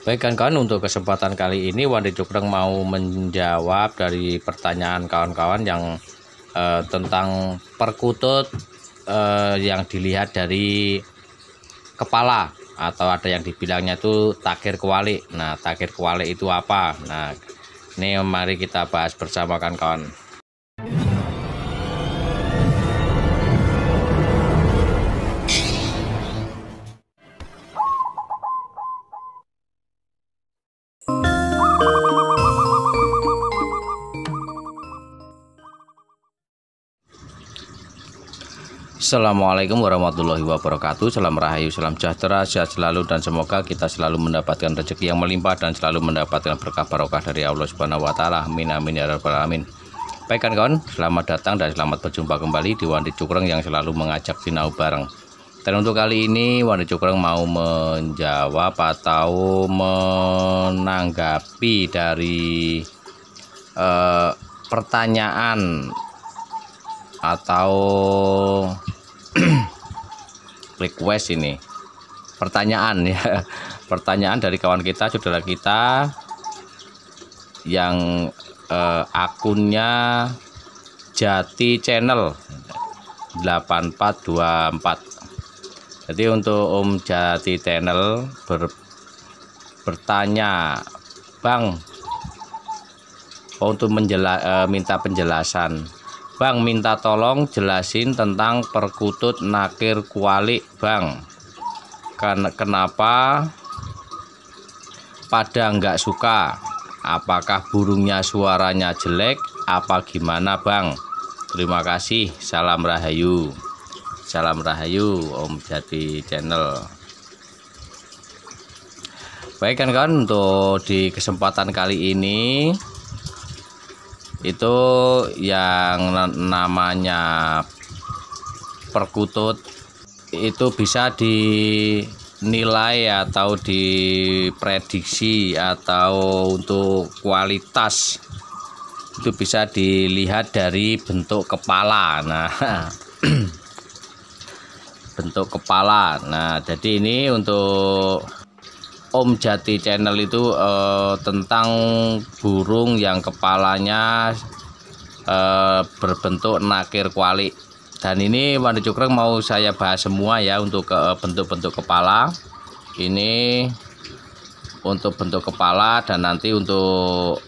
Baik kawan-kawan, untuk kesempatan kali ini Wandiy Cukreng mau menjawab dari pertanyaan kawan-kawan yang tentang perkutut yang dilihat dari kepala, atau ada yang dibilangnya itu takir kuali. Nah, takir kuali itu apa? Nah, ini mari kita bahas bersama kawan-kawan. Assalamualaikum warahmatullahi wabarakatuh. Salam rahayu, salam sejahtera, sehat selalu, dan semoga kita selalu mendapatkan rezeki yang melimpah dan selalu mendapatkan berkah barokah dari Allah Subhanahu wa taala. Amin amin ya rabbal alamin. Baik kawan-kawan, selamat datang dan selamat berjumpa kembali di Wandiy Cukreng yang selalu mengajak sinau bareng. Dan untuk kali ini Wandiy Cukreng mau menjawab atau menanggapi dari pertanyaan atau request ini, pertanyaan ya, pertanyaan dari kawan kita, saudara kita yang akunnya Jati Channel 8424. Jadi untuk Om Jati Channel bertanya, Bang, untuk minta penjelasan. Bang, minta tolong jelasin tentang perkutut nakir kuali, Bang. Kenapa pada nggak suka? Apakah burungnya suaranya jelek? Apa gimana, Bang? Terima kasih. Salam rahayu. Salam rahayu, Om Jati Channel. Baik kawan-kawan, untuk di kesempatan kali ini itu yang namanya perkutut itu bisa dinilai atau diprediksi, atau untuk kualitas itu bisa dilihat dari bentuk kepala. Nah, bentuk kepala. Nah, jadi ini untuk Om Jati Channel itu tentang burung yang kepalanya berbentuk nakir kuali. Dan ini Wandiy Cukreng mau saya bahas semua ya, untuk bentuk-bentuk kepala. Ini untuk bentuk kepala, dan nanti untuk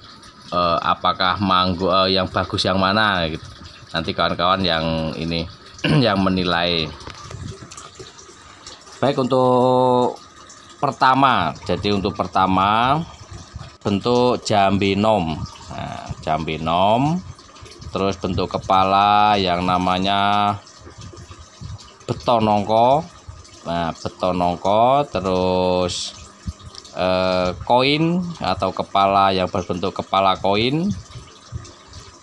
apakah manggo yang bagus yang mana gitu. Nanti kawan-kawan yang ini yang menilai. Baik, untuk pertama, jadi untuk pertama bentuk jambi nom. Nah, jambi nom, terus bentuk kepala yang namanya betonongko. Nah, betonongko, terus koin atau kepala yang berbentuk kepala koin,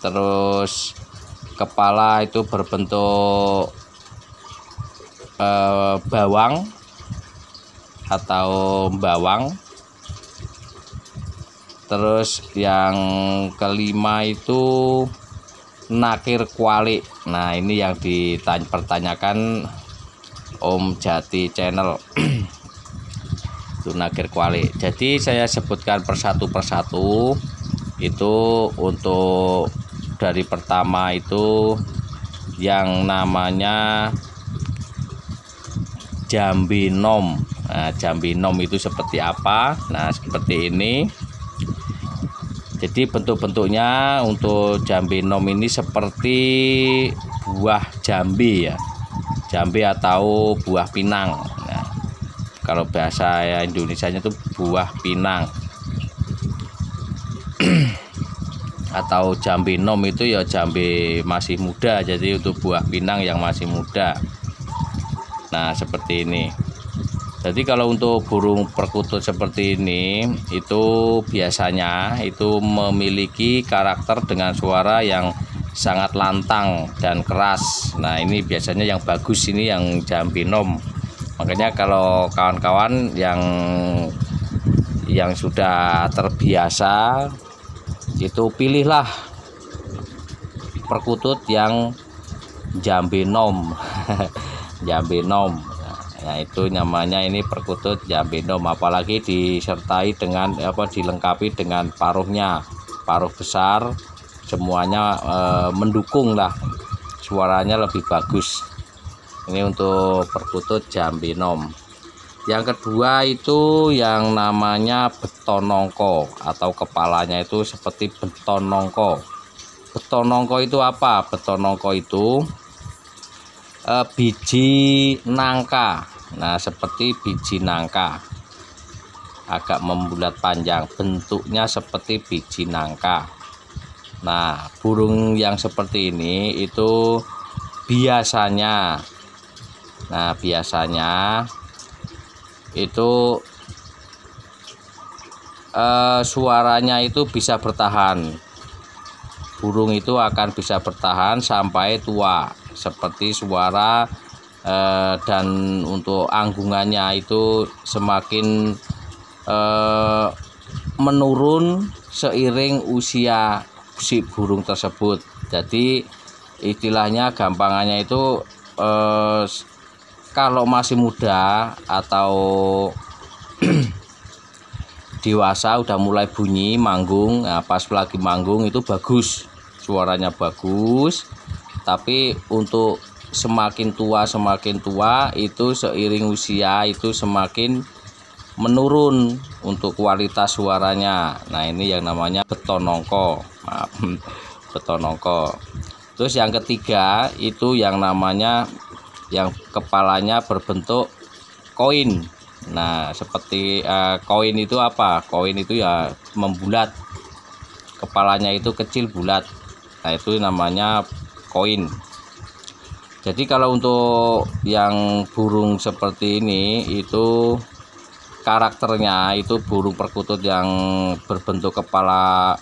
terus kepala itu berbentuk bawang atau bawang. Terus yang kelima itu nakir kuali. Nah, ini yang dipertanyakan Om Jati Channel itu nakir kuali. Jadi saya sebutkan persatu persatu. Itu untuk dari pertama itu yang namanya jambi nom. Nah, jambi nom itu seperti apa? Nah, seperti ini. Jadi bentuk-bentuknya untuk jambi nom ini seperti buah jambi ya, jambi atau buah pinang. Nah, kalau bahasa Indonesianya itu buah pinang atau jambi nom itu ya jambi masih muda. Jadi untuk buah pinang yang masih muda. Nah, seperti ini. Jadi kalau untuk burung perkutut seperti ini, itu biasanya itu memiliki karakter dengan suara yang sangat lantang dan keras. Nah, ini biasanya yang bagus ini yang jambi nom. Makanya kalau kawan-kawan yang sudah terbiasa itu pilihlah perkutut yang jambi nom. Jambi nom. Nah, itu namanya ini perkutut jambidom, apalagi disertai dengan dilengkapi dengan paruhnya, paruh besar, semuanya mendukung lah, suaranya lebih bagus. Ini untuk perkutut jambidom. Yang kedua itu yang namanya betonongko, atau kepalanya itu seperti betonongko. Betonongko itu apa? Betonongko itu biji nangka. Nah, seperti biji nangka, agak membulat panjang, bentuknya seperti biji nangka. Nah, burung yang seperti ini itu biasanya, nah biasanya itu suaranya itu bisa bertahan. Burung itu akan bisa bertahan sampai tua, seperti suara dan untuk anggungannya itu semakin menurun seiring usia si burung tersebut. Jadi istilahnya gampangannya itu kalau masih muda atau dewasa udah mulai bunyi manggung. Nah, pas lagi manggung itu bagus, suaranya bagus. Tapi untuk semakin tua itu seiring usia itu semakin menurun untuk kualitas suaranya. Nah, ini yang namanya betonongko. Maaf, betonongko. Terus yang ketiga itu yang namanya yang kepalanya berbentuk koin. Nah, seperti koin itu apa? Koin itu ya membulat. Kepalanya itu kecil bulat. Nah, itu namanya koin. Jadi kalau untuk yang burung seperti ini itu karakternya itu burung perkutut yang berbentuk kepala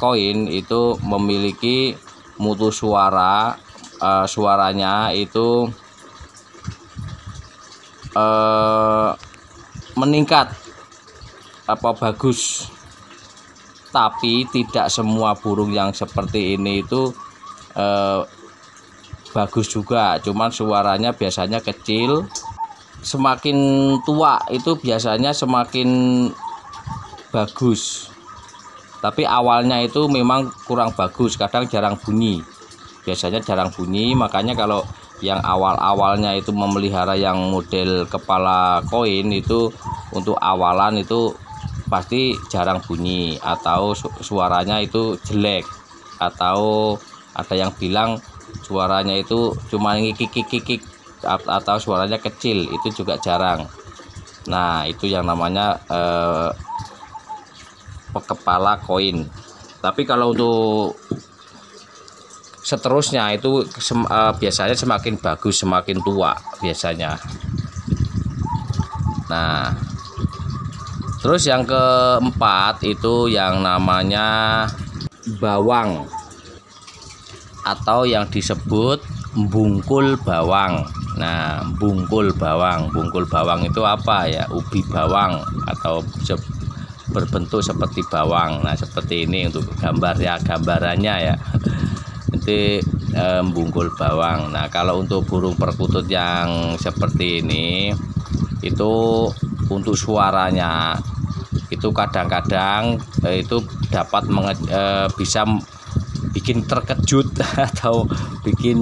koin itu memiliki mutu suara, suaranya itu meningkat bagus. Tapi tidak semua burung yang seperti ini itu bagus juga, cuman suaranya biasanya kecil. Semakin tua itu biasanya semakin bagus, tapi awalnya itu memang kurang bagus, kadang jarang bunyi, biasanya jarang bunyi. Makanya kalau yang awal-awalnya itu memelihara yang model kepala koin itu untuk awalan itu pasti jarang bunyi atau suaranya itu jelek, atau ada yang bilang suaranya itu cuma ngikik-kikik atau suaranya kecil, itu juga jarang. Nah, itu yang namanya kepala koin. Tapi kalau untuk seterusnya itu biasanya semakin bagus, semakin tua biasanya. Nah, terus yang keempat itu yang namanya bawang, atau yang disebut bungkul bawang. Nah, bungkul bawang itu apa ya? Ubi bawang atau berbentuk seperti bawang. Nah, seperti ini untuk gambar ya, gambarannya ya. Nanti bungkul bawang. Nah, kalau untuk burung perkutut yang seperti ini itu untuk suaranya itu kadang-kadang itu dapat bisa bikin terkejut atau bikin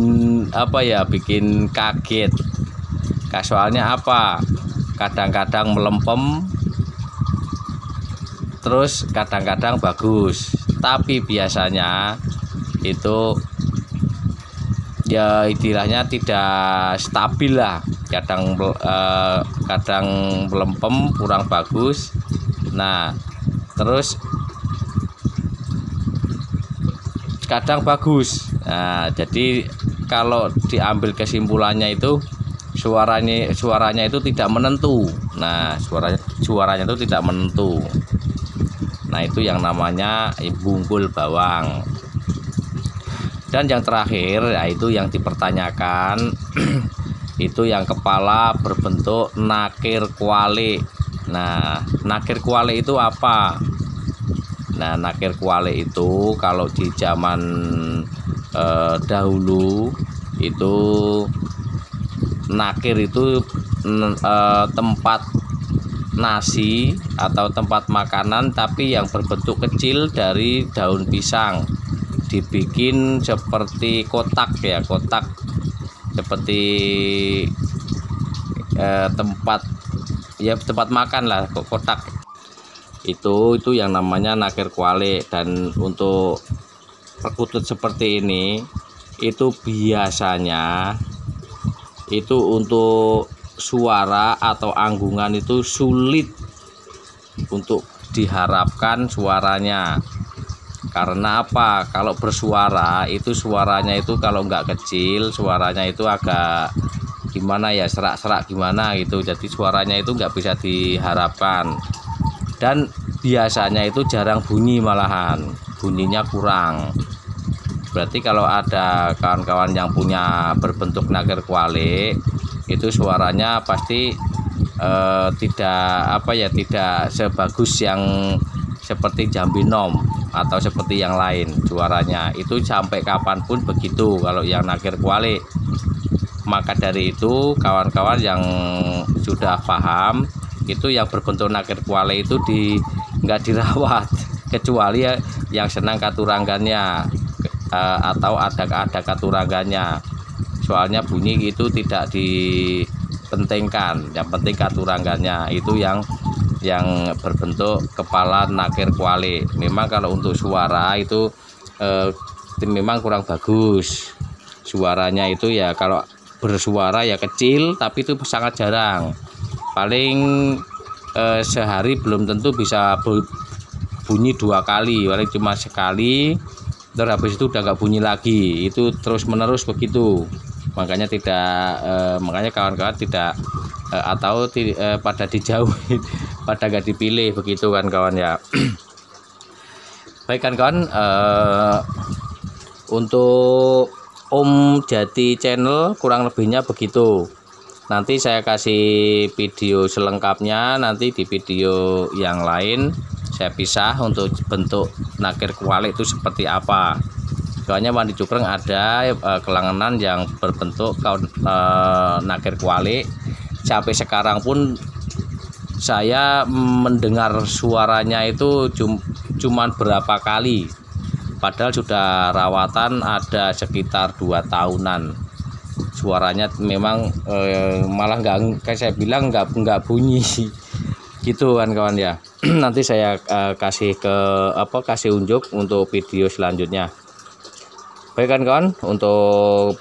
bikin kaget. Soalnya apa? Kadang-kadang melempem, terus kadang-kadang bagus. Tapi biasanya itu ya istilahnya tidak stabil lah, kadang melempem, kurang bagus. Nah, terus kadang bagus. Nah, jadi kalau diambil kesimpulannya itu suaranya itu tidak menentu. Nah, suaranya itu tidak menentu. Nah, itu yang namanya bungkul bawang. Dan yang terakhir yaitu yang dipertanyakan itu yang kepala berbentuk nakir kuali. Nah, nakir kuali itu apa? Nah, nakir kuale itu kalau di zaman dahulu itu Nakir itu tempat nasi atau tempat makanan tapi yang berbentuk kecil dari daun pisang, dibikin seperti kotak ya, kotak seperti tempat ya, tempat makan lah, kotak itu yang namanya nakir kuale. Dan untuk perkutut seperti ini itu biasanya itu untuk suara atau anggungan itu sulit untuk diharapkan suaranya. Karena apa? Kalau bersuara itu suaranya itu kalau nggak kecil, suaranya itu agak gimana ya, serak-serak gimana gitu. Jadi suaranya itu nggak bisa diharapkan. Dan biasanya itu jarang bunyi, malahan bunyinya kurang. Berarti kalau ada kawan-kawan yang punya berbentuk nakir kuale itu suaranya pasti tidak sebagus yang seperti jambinom atau seperti yang lain. Suaranya itu sampai kapanpun begitu kalau yang nakir kuale. Maka dari itu kawan-kawan yang sudah paham itu yang berbentuk nakir kuale itu nggak dirawat, kecuali yang senang katurangannya atau ada katurangannya. Soalnya bunyi itu tidak dipentingkan, yang penting katurangannya itu yang berbentuk kepala nakir kuale. Memang kalau untuk suara itu memang kurang bagus suaranya itu ya. Kalau bersuara ya kecil, tapi itu sangat jarang, paling sehari belum tentu bisa bunyi dua kali, paling cuma sekali. Terus habis itu udah nggak bunyi lagi, itu terus menerus begitu. Makanya kawan-kawan tidak pada dijauhi, pada nggak dipilih begitu kan kawan ya. Baik kan kawan, untuk Om Jati Channel kurang lebihnya begitu. Nanti saya kasih video selengkapnya, nanti di video yang lain saya pisah untuk bentuk nakir kuale itu seperti apa. Soalnya Wandiy Cukreng ada kelangenan yang berbentuk nakir kuale. Sampai sekarang pun saya mendengar suaranya itu cuman berapa kali, padahal sudah rawatan ada sekitar 2 tahunan. Suaranya memang malah nggak, kayak saya bilang, nggak bunyi gitu kan kawan ya. Nanti saya kasih unjuk untuk video selanjutnya. Baik kan kawan, untuk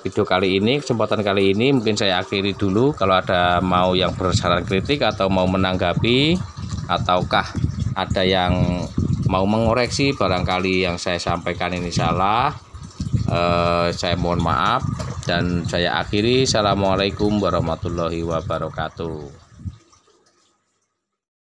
video kali ini, kesempatan kali ini mungkin saya akhiri dulu. Kalau ada mau yang bersaran kritik atau mau menanggapi, ataukah ada yang mau mengoreksi barangkali yang saya sampaikan ini salah, saya mohon maaf. Dan saya akhiri, assalamualaikum warahmatullahi wabarakatuh.